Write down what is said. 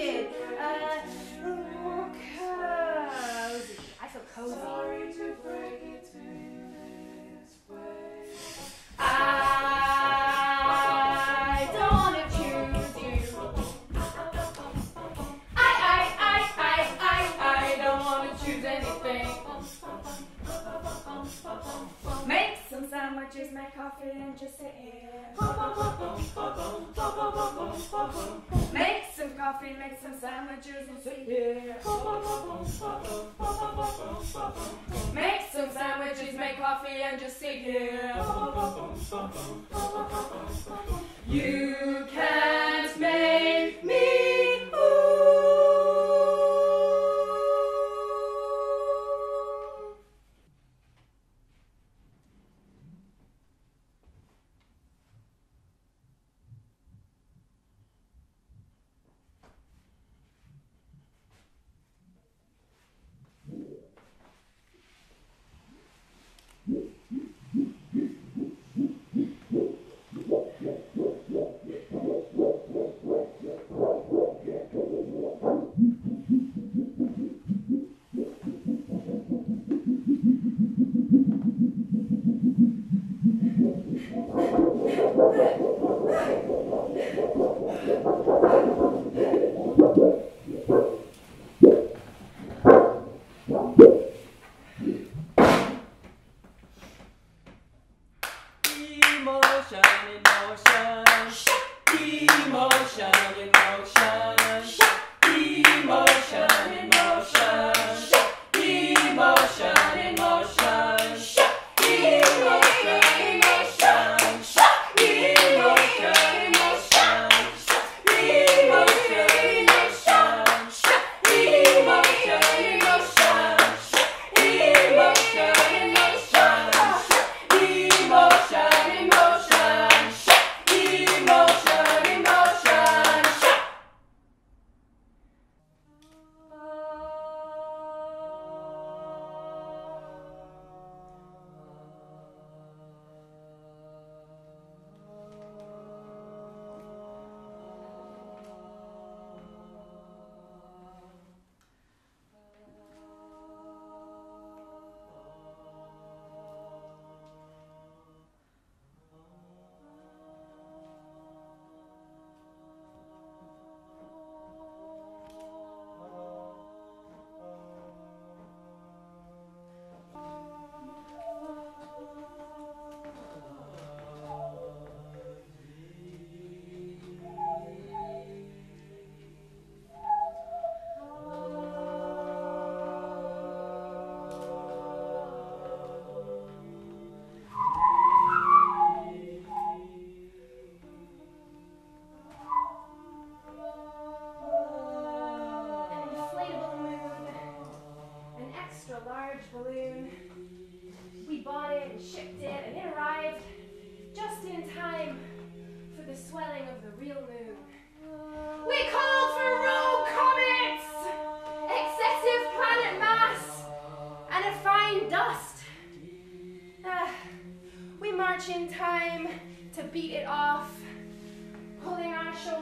in. More cozy. I feel cozy. Sorry to break it to you this way. I don't want to choose you. I don't want to choose anything. Make some sandwiches, make coffee, and just sit here. Make some coffee, make some sandwiches, and sit here. Make some sandwiches, make coffee, and just sit here. You can't make me balloon. We bought it and shipped it, and it arrived just in time for the swelling of the real moon. We called for rogue comets, excessive planet mass, and a fine dust. We march in time to beat it off, holding our shoulders